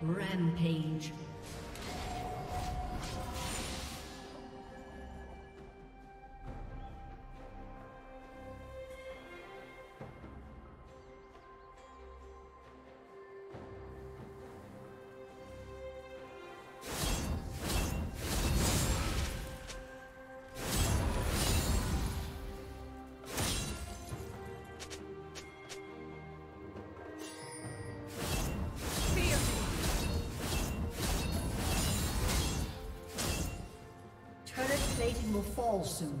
Rampage. rating will fall soon.